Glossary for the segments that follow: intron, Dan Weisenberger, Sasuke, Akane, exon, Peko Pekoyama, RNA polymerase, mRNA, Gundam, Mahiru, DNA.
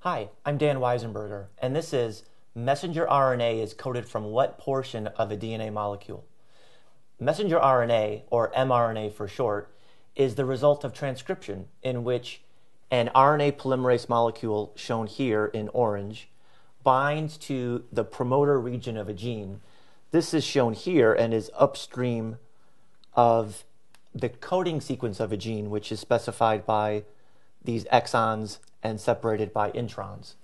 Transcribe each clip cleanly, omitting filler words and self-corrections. Hi, I'm Dan Weisenberger, and this is messenger RNA is coded from what portion of a DNA molecule? Messenger RNA, or mRNA for short, is the result of transcription in which an RNA polymerase molecule, shown here in orange, binds to the promoter region of a gene. This is shown here and is upstream of the coding sequence of a gene, which is specified by these exons and separated by introns.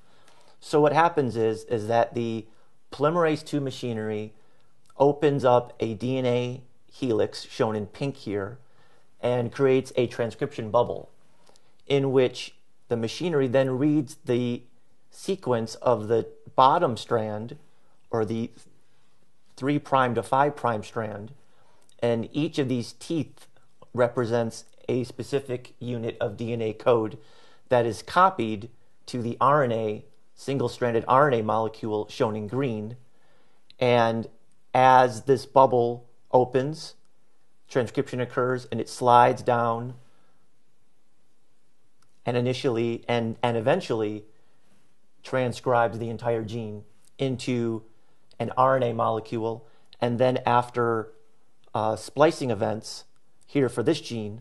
So what happens is that the polymerase II machinery opens up a DNA helix, shown in pink here, and creates a transcription bubble in which the machinery then reads the sequence of the bottom strand, or the 3' to 5' strand, and each of these teeth represents a specific unit of DNA code that is copied to the RNA, single-stranded RNA molecule, shown in green. And as this bubble opens, transcription occurs and it slides down and initially and eventually transcribes the entire gene into an RNA molecule. And then after splicing events here for this gene,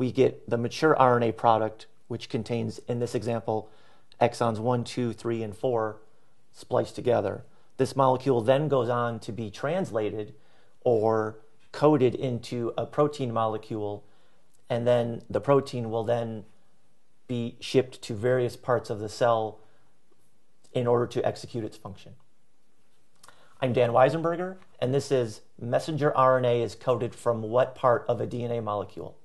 we get the mature RNA product, which contains, in this example, exons 1, 2, 3, and 4 spliced together. This molecule then goes on to be translated or coded into a protein molecule, and then the protein will then be shipped to various parts of the cell in order to execute its function. I'm Dan Weisenberger, and this is messenger RNA is coded from what part of a DNA molecule?